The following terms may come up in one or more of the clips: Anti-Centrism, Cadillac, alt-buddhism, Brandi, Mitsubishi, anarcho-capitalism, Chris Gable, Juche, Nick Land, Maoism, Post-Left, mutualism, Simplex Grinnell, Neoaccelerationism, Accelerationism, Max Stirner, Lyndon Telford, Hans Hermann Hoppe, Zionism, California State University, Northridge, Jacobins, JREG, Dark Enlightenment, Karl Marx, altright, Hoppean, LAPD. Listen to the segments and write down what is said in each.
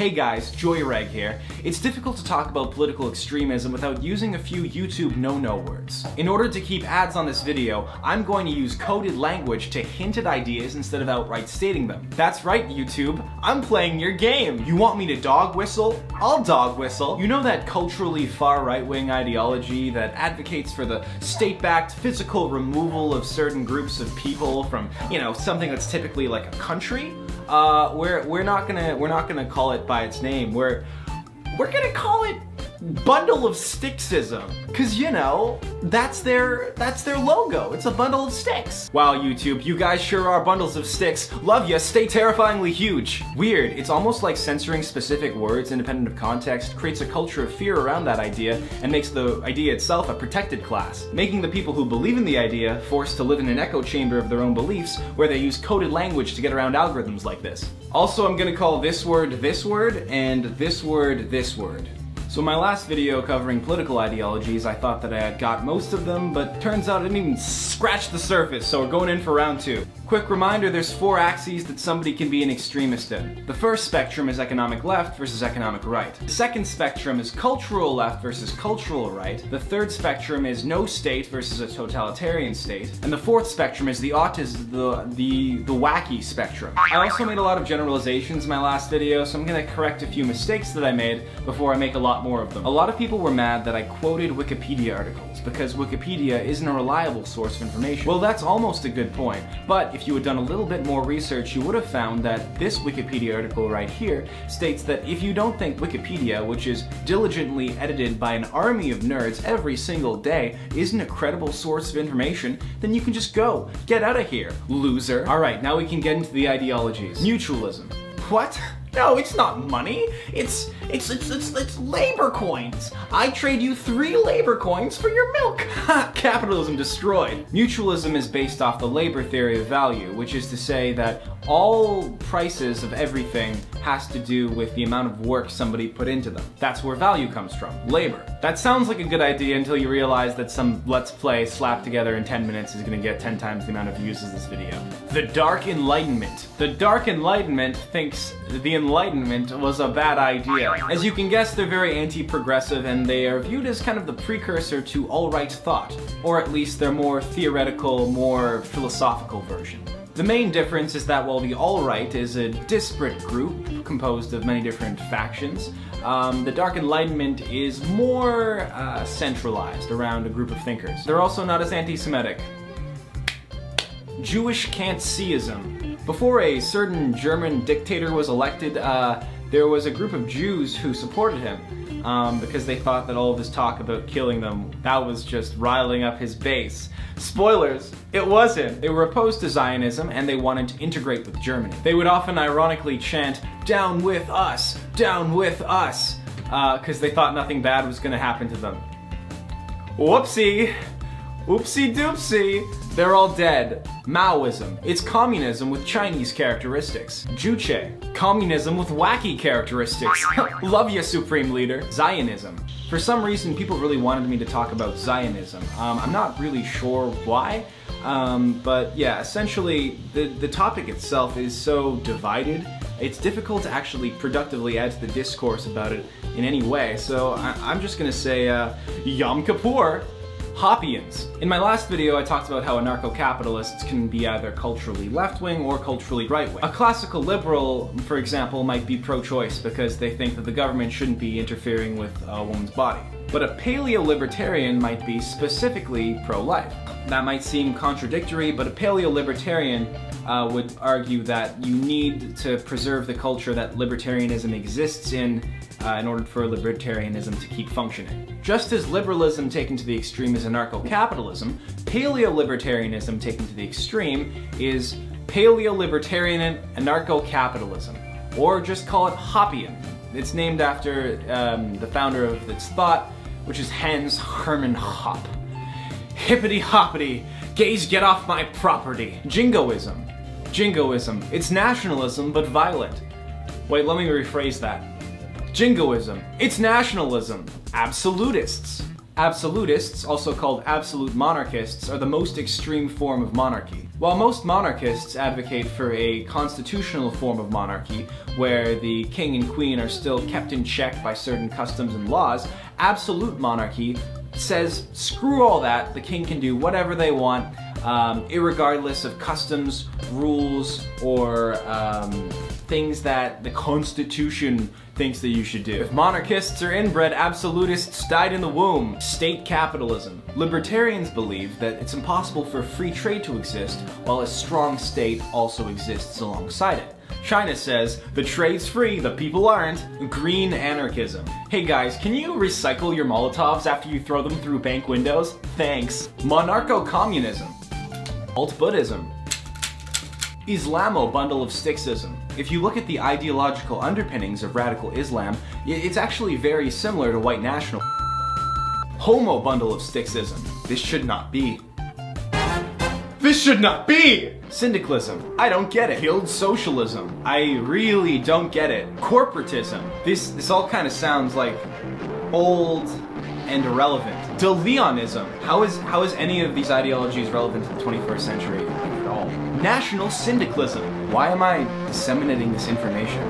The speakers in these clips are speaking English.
Hey guys, JREG here. It's difficult to talk about political extremism without using a few YouTube no-no words. In order to keep ads on this video, I'm going to use coded language to hint at ideas instead of outright stating them. That's right, YouTube, I'm playing your game! You want me to dog whistle? I'll dog whistle! You know that culturally far right-wing ideology that advocates for the state-backed physical removal of certain groups of people from, you know, something that's typically like a country? We're not gonna call it by its name. We're gonna call it bundle of sticksism, cause you know that's their logo. It's a bundle of sticks. Wow, YouTube, you guys sure are bundles of sticks. Love ya. Stay terrifyingly huge. Weird. It's almost like censoring specific words independent of context creates a culture of fear around that idea and makes the idea itself a protected class, making the people who believe in the idea forced to live in an echo chamber of their own beliefs where they use coded language to get around algorithms like this. Also, I'm gonna call this word, and this word, this word. So in my last video covering political ideologies, I thought that I had got most of them, but turns out I didn't even scratch the surface, so we're going in for round two. Quick reminder, there's four axes that somebody can be an extremist in. The first spectrum is economic left versus economic right. The second spectrum is cultural left versus cultural right. The third spectrum is no state versus a totalitarian state. And the fourth spectrum is the autism, the wacky spectrum. I also made a lot of generalizations in my last video, so I'm gonna correct a few mistakes that I made before I make a lot more of them. A lot of people were mad that I quoted Wikipedia articles because Wikipedia isn't a reliable source of information. Well, that's almost a good point, but if you had done a little bit more research, you would have found that this Wikipedia article right here states that if you don't think Wikipedia, which is diligently edited by an army of nerds every single day, isn't a credible source of information, then you can just go. Get out of here, loser. Alright, now we can get into the ideologies. Mutualism. What? No, it's not money. It's labor coins. I trade you 3 labor coins for your milk. Ha! Capitalism destroyed. Mutualism is based off the labor theory of value, which is to say that all prices of everything has to do with the amount of work somebody put into them. That's where value comes from, labor. That sounds like a good idea until you realize that some Let's Play slapped together in 10 minutes is gonna get 10 times the amount of views as this video. The Dark Enlightenment. The Dark Enlightenment thinks the Enlightenment was a bad idea. As you can guess, they're very anti-progressive and they are viewed as kind of the precursor to all-right thought, or at least their more theoretical, more philosophical version. The main difference is that while the all-right is a disparate group composed of many different factions, the Dark Enlightenment is more centralized around a group of thinkers. They're also not as anti-Semitic. Jewish Kantseeism. Before a certain German dictator was elected, there was a group of Jews who supported him because they thought that all of this talk about killing them, that was just riling up his base. Spoilers, it wasn't. They were opposed to Zionism and they wanted to integrate with Germany. They would often ironically chant, "Down with us! Down with us!" because they thought nothing bad was gonna happen to them. Whoopsie! Oopsie doopsie! They're all dead. Maoism. It's communism with Chinese characteristics. Juche. Communism with wacky characteristics. Love ya, Supreme Leader. Zionism. For some reason, people really wanted me to talk about Zionism. I'm not really sure why, but yeah, essentially, the topic itself is so divided, it's difficult to actually productively add to the discourse about it in any way, so I'm just gonna say, Yom Kippur. Hoppeans. In my last video, I talked about how anarcho-capitalists can be either culturally left-wing or culturally right-wing. A classical liberal, for example, might be pro-choice because they think that the government shouldn't be interfering with a woman's body. But a paleo-libertarian might be specifically pro-life. That might seem contradictory, but a paleo-libertarian would argue that you need to preserve the culture that libertarianism exists in order for libertarianism to keep functioning. Just as liberalism taken to the extreme is anarcho-capitalism, paleo-libertarianism taken to the extreme is paleo-libertarian anarcho-capitalism, or just call it Hoppean. It's named after the founder of its thought, which is Hans Hermann Hoppe. Hippity-hoppity, gays get off my property. Jingoism. Jingoism. It's nationalism, but violent. Wait, let me rephrase that. Jingoism. It's nationalism. Absolutists. Absolutists, also called absolute monarchists, are the most extreme form of monarchy. While most monarchists advocate for a constitutional form of monarchy, where the king and queen are still kept in check by certain customs and laws, absolute monarchy says, screw all that, the king can do whatever they want, irregardless of customs, rules, or things that the Constitution thinks that you should do. If monarchists are inbred, absolutists died in the womb. State capitalism. Libertarians believe that it's impossible for free trade to exist while a strong state also exists alongside it. China says, the trade's free, the people aren't. Green anarchism. Hey guys, can you recycle your Molotovs after you throw them through bank windows? Thanks. Monarcho-communism. Alt-Buddhism. Islamo bundle of Sticksism. If you look at the ideological underpinnings of radical Islam, it's actually very similar to white national. Homo bundle of Sticksism. This should not be. This should not be! Syndicalism. I don't get it. Guild socialism. I really don't get it. Corporatism. This all kind of sounds like old and irrelevant. DeLeonism. How is any of these ideologies relevant to the 21st century at all? National syndicalism. Why am I disseminating this information?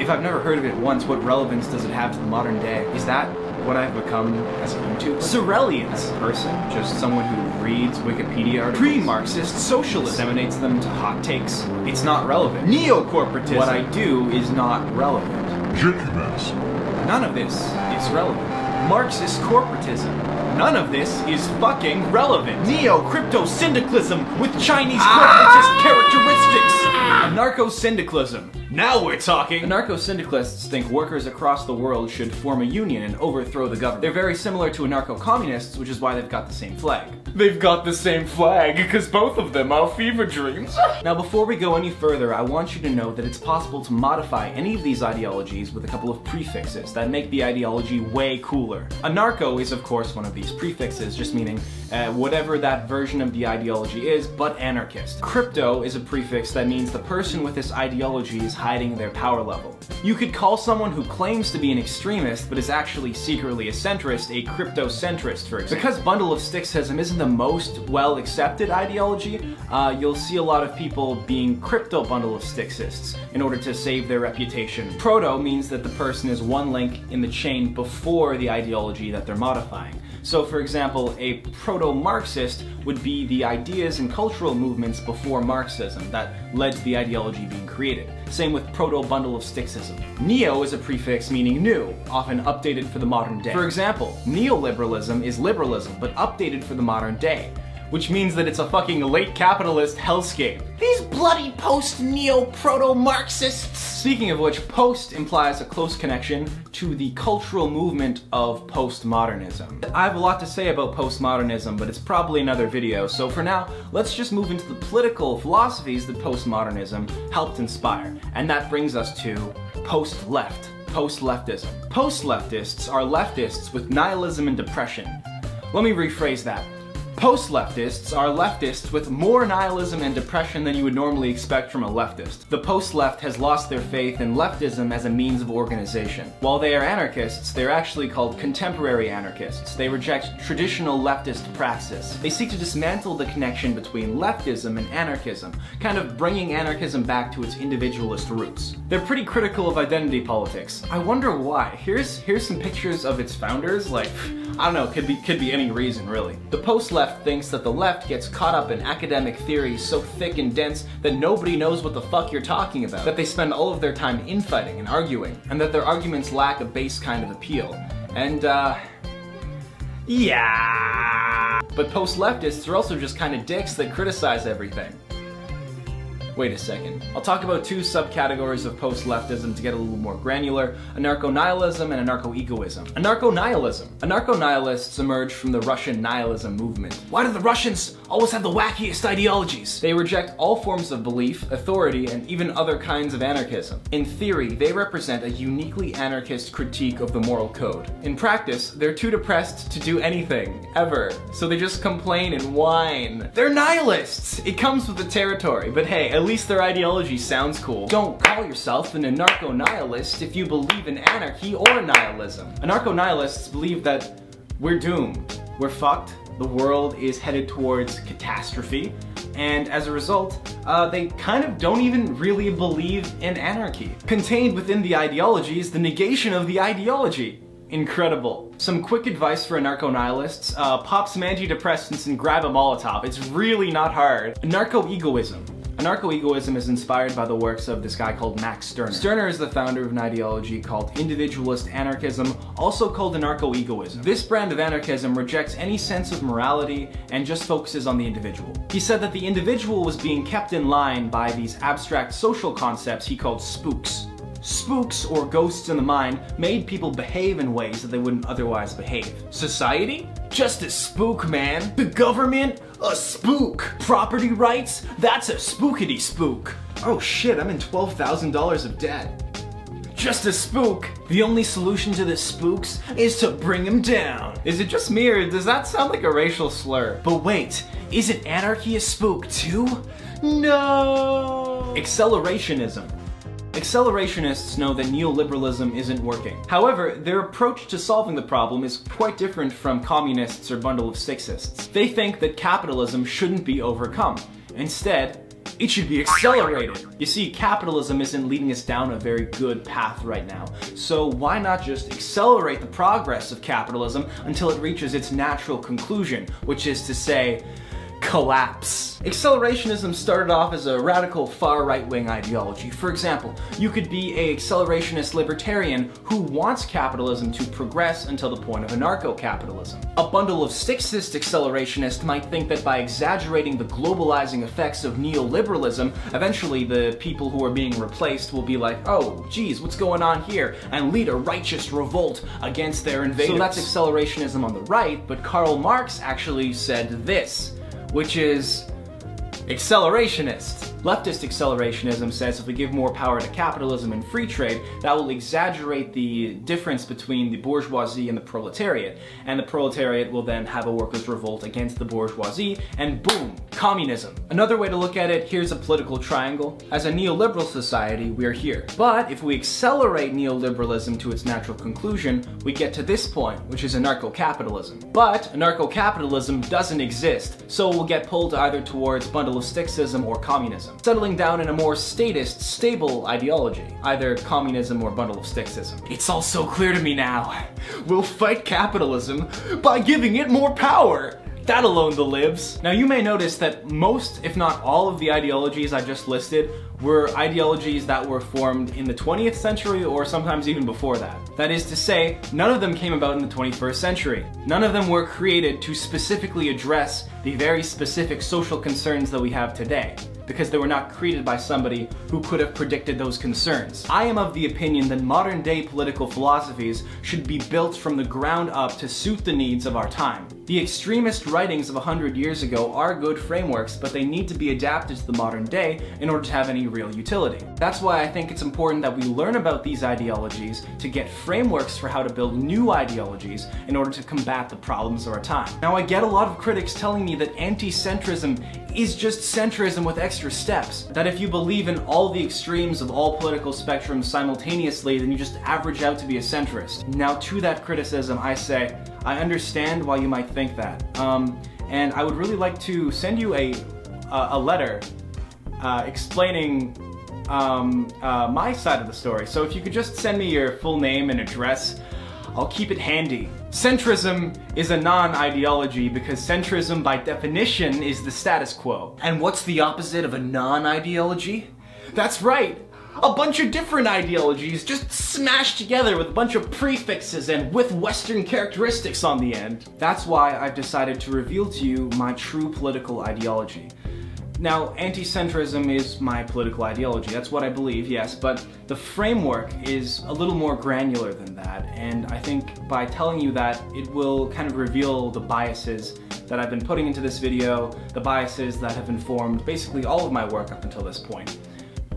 If I've never heard of it once, what relevance does it have to the modern day? Is that what I've become as a YouTuber? Sorelians. As a person, just someone who reads Wikipedia articles. Pre-Marxist socialism. Disseminates them to hot takes. It's not relevant. Neo-corporatism. What I do is not relevant. Jacobins. None of this is relevant. Marxist corporatism. None of this is fucking relevant. Neo-crypto-syndicalism with Chinese corporatist characteristics. Anarcho-syndicalism. Now we're talking! Anarcho-syndicalists think workers across the world should form a union and overthrow the government. They're very similar to anarcho-communists, which is why they've got the same flag. They've got the same flag, because both of them are fever dreams. Now before we go any further, I want you to know that it's possible to modify any of these ideologies with a couple of prefixes that make the ideology way cooler. Anarcho is of course one of these prefixes, just meaning whatever that version of the ideology is, but anarchist. Crypto is a prefix that means the person with this ideology is hiding their power level. You could call someone who claims to be an extremist but is actually secretly a centrist a crypto-centrist, for example. Because bundle of Sticksism isn't the most well-accepted ideology, you'll see a lot of people being crypto-bundle of Sticksists in order to save their reputation. Proto means that the person is one link in the chain before the ideology that they're modifying. So, for example, a proto-Marxist would be the ideas and cultural movements before Marxism that led to the ideology being created. Same with proto-bundle of Sticksism. Neo is a prefix meaning new, often updated for the modern day. For example, neoliberalism is liberalism, but updated for the modern day, which means that it's a fucking late capitalist hellscape. These bloody post-neo-proto-Marxists! Speaking of which, post implies a close connection to the cultural movement of postmodernism. I have a lot to say about postmodernism, but it's probably another video, so for now, let's just move into the political philosophies that postmodernism helped inspire. And that brings us to post-left, post-leftism. Post-leftists are leftists with nihilism and depression. Let me rephrase that. Post-leftists are leftists with more nihilism and depression than you would normally expect from a leftist. The post-left has lost their faith in leftism as a means of organization. While they are anarchists, they're actually called contemporary anarchists. They reject traditional leftist praxis. They seek to dismantle the connection between leftism and anarchism, kind of bringing anarchism back to its individualist roots. They're pretty critical of identity politics. I wonder why. Here's some pictures of its founders, like, I don't know, could be any reason, really. The post-left thinks that the left gets caught up in academic theories so thick and dense that nobody knows what the fuck you're talking about, that they spend all of their time infighting and arguing, and that their arguments lack a base kind of appeal. And, yeah. But post-leftists are also just kind of dicks that criticize everything. Wait a second. I'll talk about two subcategories of post-leftism to get a little more granular, anarcho-nihilism and anarcho-egoism. Anarcho-nihilism. Anarcho-nihilists emerged from the Russian nihilism movement. Why do the Russians always have the wackiest ideologies? They reject all forms of belief, authority, and even other kinds of anarchism. In theory, they represent a uniquely anarchist critique of the moral code. In practice, they're too depressed to do anything, ever, so they just complain and whine. They're nihilists! It comes with the territory, but hey, at least their ideology sounds cool. Don't call yourself an anarcho-nihilist if you believe in anarchy or nihilism. Anarcho-nihilists believe that We're doomed. We're fucked. The world is headed towards catastrophe, and as a result, they kind of don't even really believe in anarchy. Contained within the ideology is the negation of the ideology. Incredible. Some quick advice for anarcho-nihilists, pop some antidepressants and grab a Molotov. It's really not hard. Anarcho-egoism. Anarcho-egoism is inspired by the works of this guy called Max Stirner. Stirner is the founder of an ideology called individualist anarchism, also called anarcho-egoism. This brand of anarchism rejects any sense of morality and just focuses on the individual. He said that the individual was being kept in line by these abstract social concepts he called spooks. Spooks, or ghosts in the mind, made people behave in ways that they wouldn't otherwise behave. Society? Just a spook, man. The government? A spook. Property rights? That's a spookity spook. Oh shit, I'm in $12,000 of debt. Just a spook. The only solution to the spooks is to bring him down. Is it just me, or does that sound like a racial slur? But wait, isn't anarchy a spook too? No. Accelerationism. Accelerationists know that neoliberalism isn't working. However, their approach to solving the problem is quite different from communists or bundle of sixtists. They think that capitalism shouldn't be overcome. Instead, it should be accelerated. You see, capitalism isn't leading us down a very good path right now. So why not just accelerate the progress of capitalism until it reaches its natural conclusion, which is to say, collapse. Accelerationism started off as a radical far right-wing ideology. For example, you could be an accelerationist libertarian who wants capitalism to progress until the point of anarcho-capitalism. A bundle of sixist accelerationist might think that by exaggerating the globalizing effects of neoliberalism, eventually the people who are being replaced will be like, oh, geez, what's going on here? And lead a righteous revolt against their invaders. So that's accelerationism on the right, but Karl Marx actually said this, which is accelerationist. Leftist accelerationism says if we give more power to capitalism and free trade, that will exaggerate the difference between the bourgeoisie and the proletariat will then have a workers' revolt against the bourgeoisie, and boom, communism. Another way to look at it, here's a political triangle. As a neoliberal society, we're here. But if we accelerate neoliberalism to its natural conclusion, we get to this point, which is anarcho-capitalism. But anarcho-capitalism doesn't exist, so we'll get pulled either towards bundle of sixism or communism, settling down in a more statist, stable ideology, either communism or bundle of sixism. It's all so clear to me now. We'll fight capitalism by giving it more power. That alone the libs. Now you may notice that most, if not all, of the ideologies I just listed were ideologies that were formed in the 20th century or sometimes even before that. That is to say, none of them came about in the 21st century. None of them were created to specifically address the very specific social concerns that we have today, because they were not created by somebody who could have predicted those concerns. I am of the opinion that modern-day political philosophies should be built from the ground up to suit the needs of our time. The extremist writings of 100 years ago are good frameworks, but they need to be adapted to the modern day in order to have any real utility. That's why I think it's important that we learn about these ideologies to get frameworks for how to build new ideologies in order to combat the problems of our time. Now I get a lot of critics telling me that anti-centrism is just centrism with extra steps. That if you believe in all the extremes of all political spectrums simultaneously, then you just average out to be a centrist. Now to that criticism I say, I understand why you might think that. And I would really like to send you a letter explaining my side of the story. So if you could just send me your full name and address, I'll keep it handy. Centrism is a non-ideology because centrism by definition is the status quo. And what's the opposite of a non-ideology? That's right! A bunch of different ideologies just smashed together with a bunch of prefixes and with Western characteristics on the end. That's why I've decided to reveal to you my true political ideology. Now, anti-centrism is my political ideology, that's what I believe, yes, but the framework is a little more granular than that, and I think by telling you that, it will kind of reveal the biases that I've been putting into this video, the biases that have informed basically all of my work up until this point.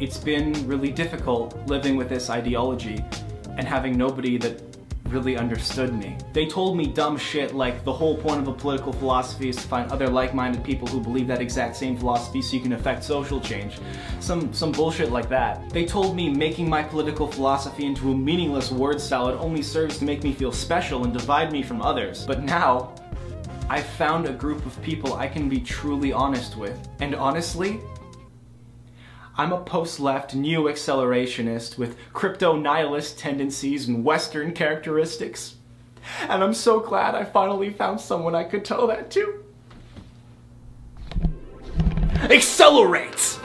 It's been really difficult living with this ideology and having nobody that really understood me. They told me dumb shit like the whole point of a political philosophy is to find other like-minded people who believe that exact same philosophy so you can affect social change. Some bullshit like that. They told me making my political philosophy into a meaningless word salad only serves to make me feel special and divide me from others. But now, I've found a group of people I can be truly honest with. And honestly, I'm a post-left, neo-accelerationist with crypto-nihilist tendencies and Western characteristics. And I'm so glad I finally found someone I could tell that to. Accelerate!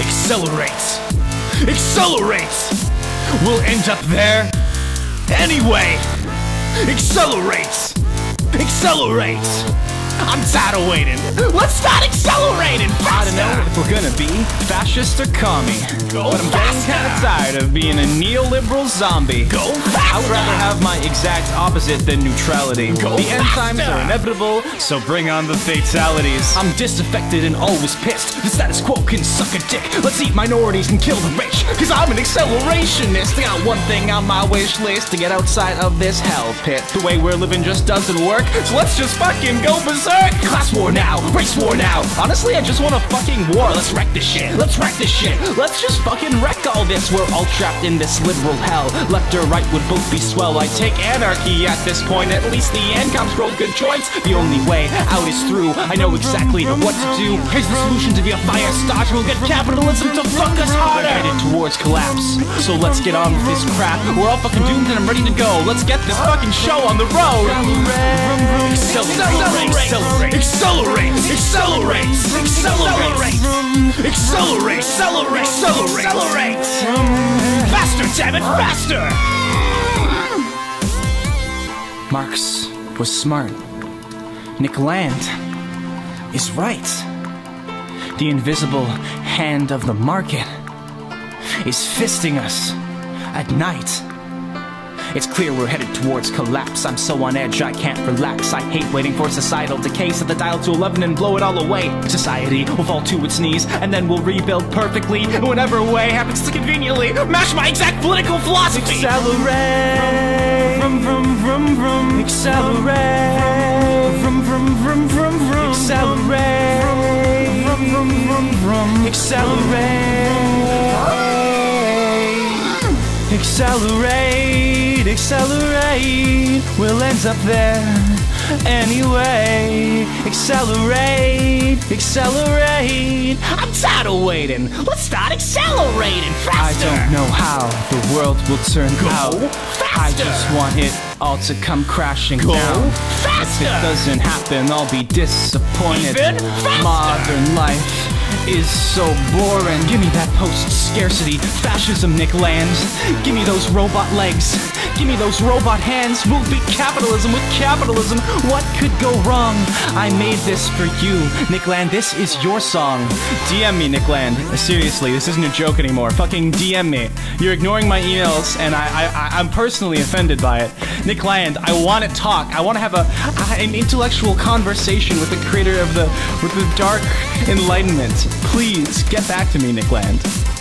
Accelerate! Accelerate! We'll end up there anyway! Accelerate! Accelerate! I'm tired of waiting. Let's start accelerating faster. I don't know if we're gonna be fascist or commie. Go but I'm getting kinda tired of being a neoliberal zombie. Go faster. I would rather have my exact opposite than neutrality. Go the end faster. Times are inevitable, so bring on the fatalities. I'm disaffected and always pissed. The status quo can suck a dick. Let's eat minorities and kill the rich. Cause I'm an accelerationist. I got one thing on my wish list: to get outside of this hell pit. The way we're living just doesn't work, so let's just fucking go berserk. Class war now, race war now. Honestly, I just want a fucking war. Let's wreck this shit, let's wreck this shit. Let's just fucking wreck all this. We're all trapped in this liberal hell. Left or right would both be swell. I take anarchy at this point. At least the end comes roll good joints. The only way out is through. I know exactly what to do. Here's the solution to be a fire starter. We'll get capitalism to fuck us harder. We're headed towards collapse, so let's get on with this crap. We're all fucking doomed and I'm ready to go. Let's get this fucking show on the road. Accelerate. Accelerate, accelerate, accelerate, accelerate, accelerate, accelerate, accelerate, accelerate, faster, damn it, faster! Marx was smart. Nick Land is right. The invisible hand of the market is fisting us at night. It's clear we're headed towards collapse. I'm so on edge, I can't relax. I hate waiting for societal decay. Set the dial to 11 and blow it all away. Society will fall to its knees, and then we'll rebuild perfectly. Whatever way happens to conveniently mash my exact political philosophy. Accelerate. Vroom, vroom, vroom, vroom. Accelerate. Vroom, vroom, vroom, vroom, vroom. Accelerate. Vroom, vroom, vroom, vroom. Accelerate. Accelerate. Accelerate, we'll end up there anyway. Accelerate, accelerate. I'm tired of waiting. Let's start accelerating faster. I don't know how the world will turn out. I just want it all to come crashing down. Faster. If it doesn't happen, I'll be disappointed. Even faster. Modern life is so boring. Give me that post-scarcity fascism, Nick Land. Give me those robot legs. Give me those robot hands. We'll beat capitalism with capitalism. What could go wrong? I made this for you, Nick Land. This is your song. DM me, Nick Land. Seriously, this isn't a joke anymore. Fucking DM me. You're ignoring my emails, and I'm personally offended by it. Nick Land, I want to talk. I want to have an intellectual conversation with the creator of the Dark Enlightenment. Please, get back to me, Nick Land.